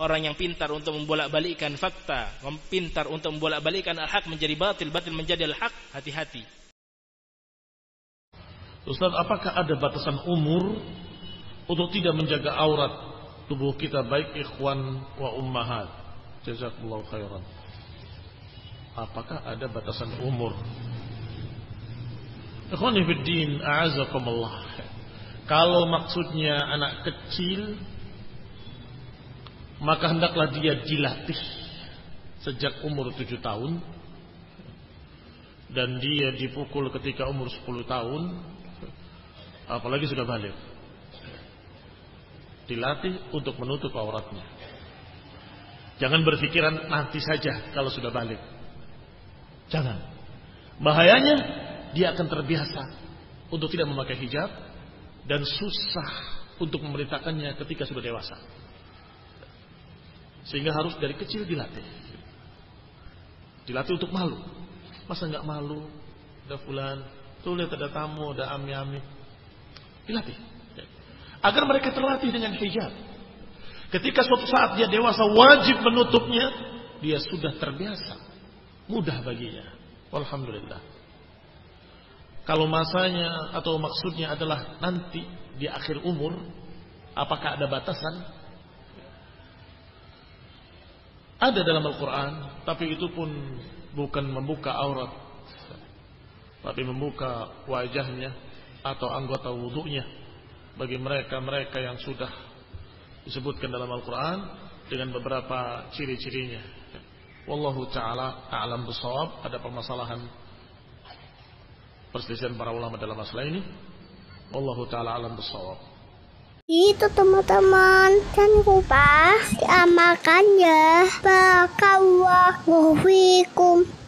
orang yang pintar untuk membolak-balikkan fakta, pintar untuk membolak-balikkan al-haq menjadi batil, batil menjadi al-haq. Hati-hati. Ustaz, apakah ada batasan umur untuk tidak menjaga aurat tubuh kita, baik ikhwan wa ummahat? Jazakallahu khairan. Apakah ada batasan umur? Ikhwani fiddin, a'azakumullah. Kalau maksudnya anak kecil, maka hendaklah dia dilatih sejak umur 7 tahun. Dan dia dipukul ketika umur 10 tahun. Apalagi sudah baligh. Dilatih untuk menutup auratnya. Jangan berpikiran nanti saja kalau sudah baligh. Jangan. Bahayanya dia akan terbiasa untuk tidak memakai hijab. Dan susah untuk memerintahkannya ketika sudah dewasa. Sehingga harus dari kecil dilatih. Dilatih untuk malu. Masa nggak malu? Ada fulan, tuh lihat ada tamu, ada ami-ami. Dilatih. Agar mereka terlatih dengan hijab. Ketika suatu saat dia dewasa wajib menutupnya, dia sudah terbiasa. Mudah baginya. Alhamdulillah. Kalau masanya atau maksudnya adalah nanti di akhir umur, apakah ada batasan? Ada dalam Al-Qur'an, tapi itu pun bukan membuka aurat, tapi membuka wajahnya atau anggota wudhunya bagi mereka-mereka yang sudah disebutkan dalam Al-Qur'an dengan beberapa ciri-cirinya. Wallahu ta'ala a'lam bishawab. Ada permasalahan perselisihan para ulama dalam masalah ini. Wallahu ta'ala a'lam bishawab. Itu teman-teman, jangan lupa diamalkan ya. Barakallahu fiikum.